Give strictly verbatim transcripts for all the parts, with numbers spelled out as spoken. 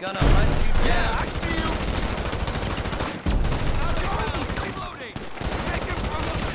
Gonna hunt you down. I see you. Out of bounds, reloading. Take him from the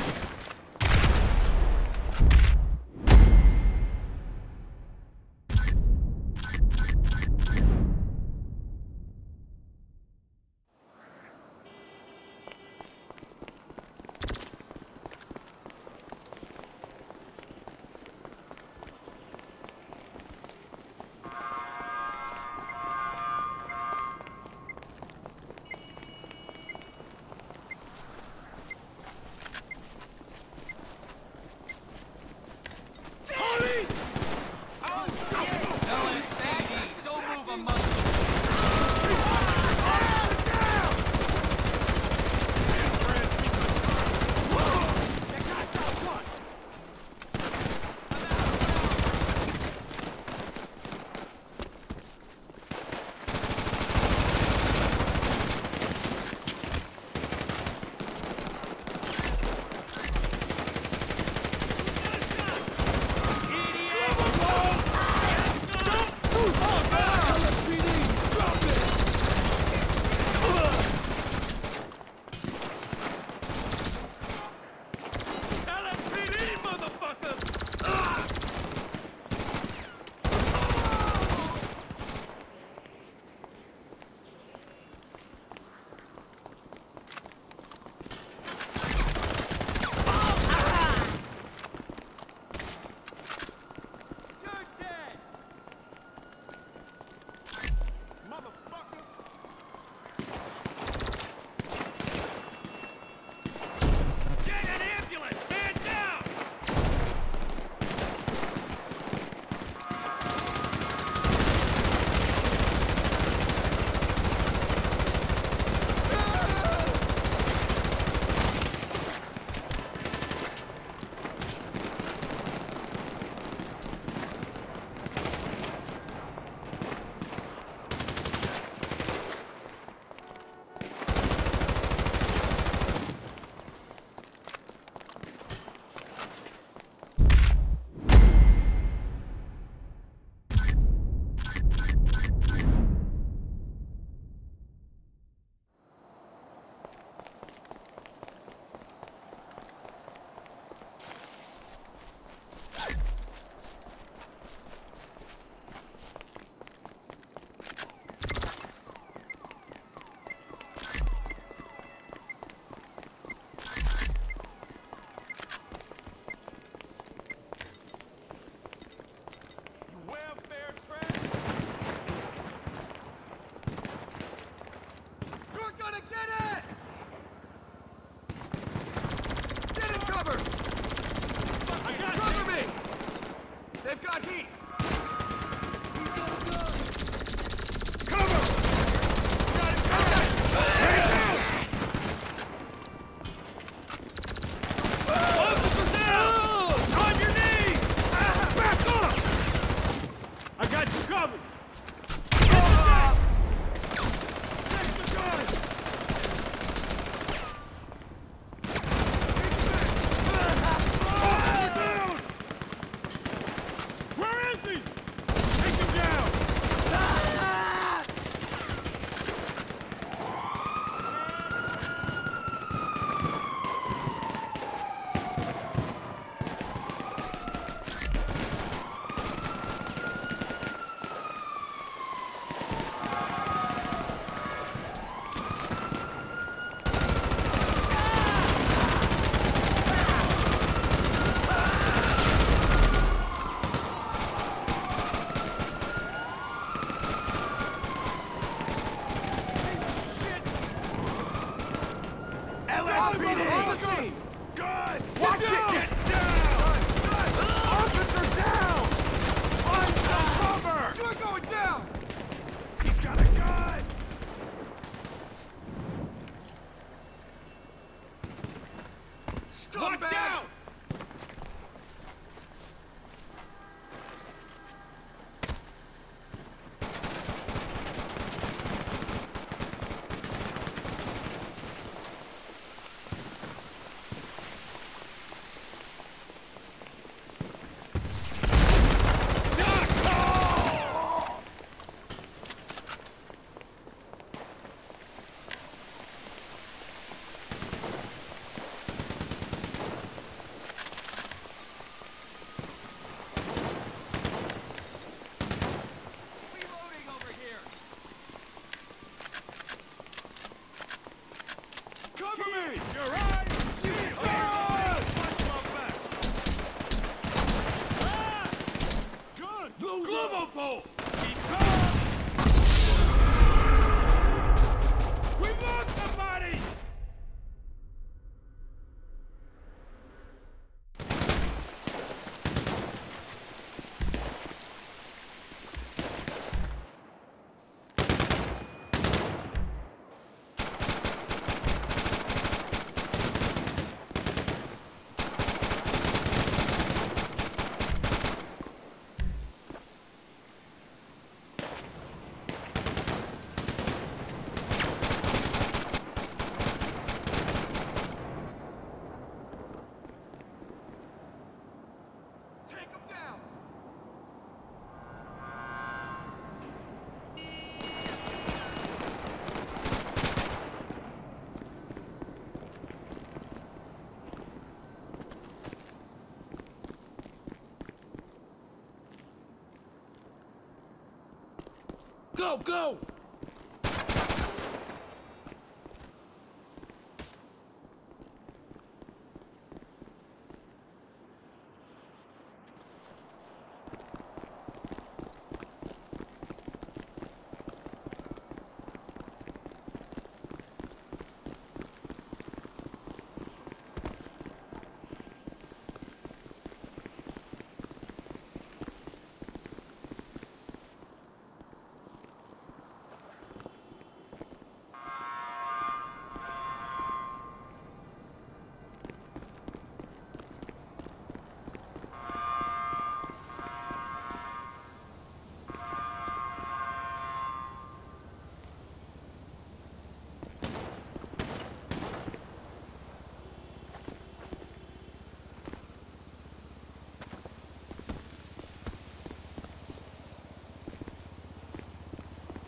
go, go!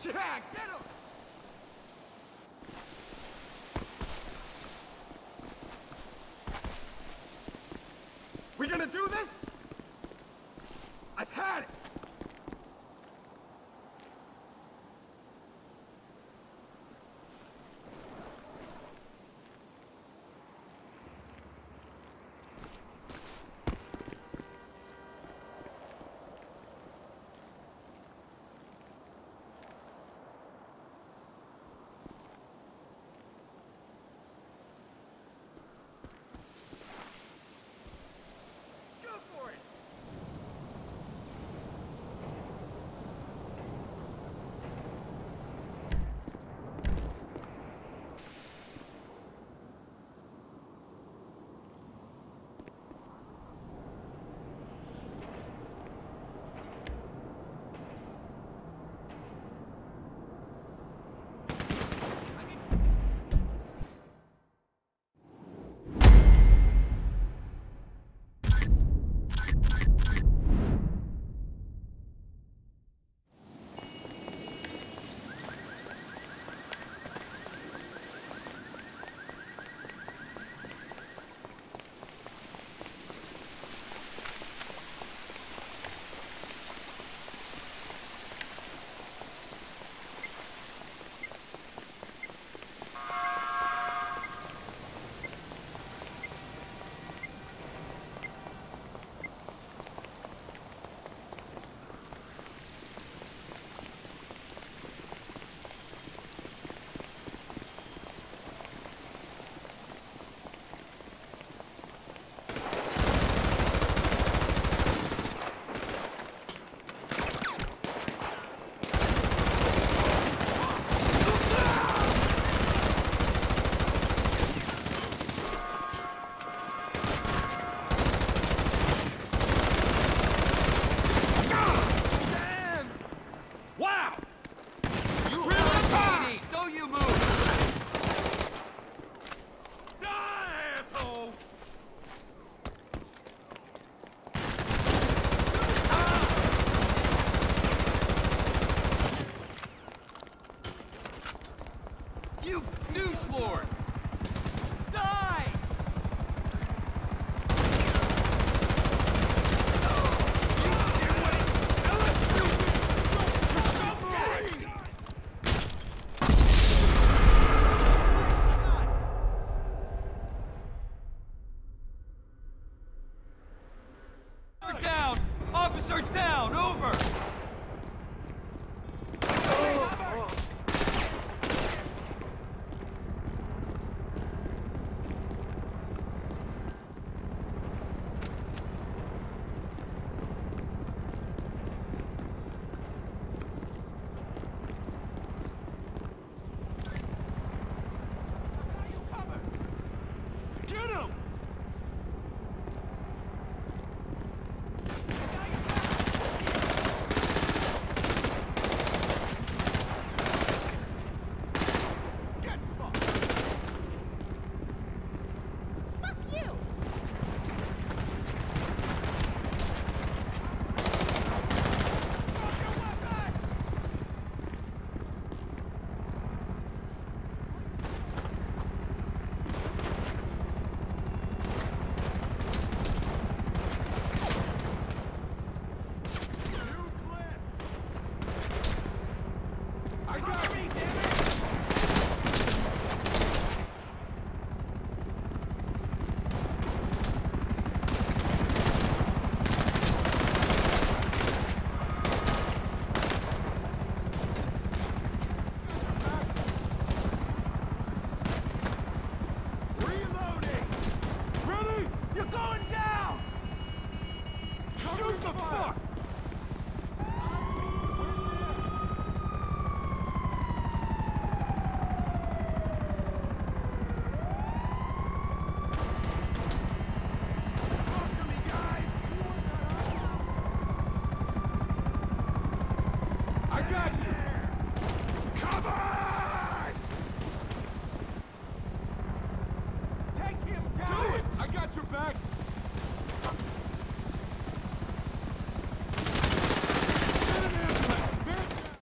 Yeah, get him! We gonna do this? I've had it! Shoot the fuck! I got you!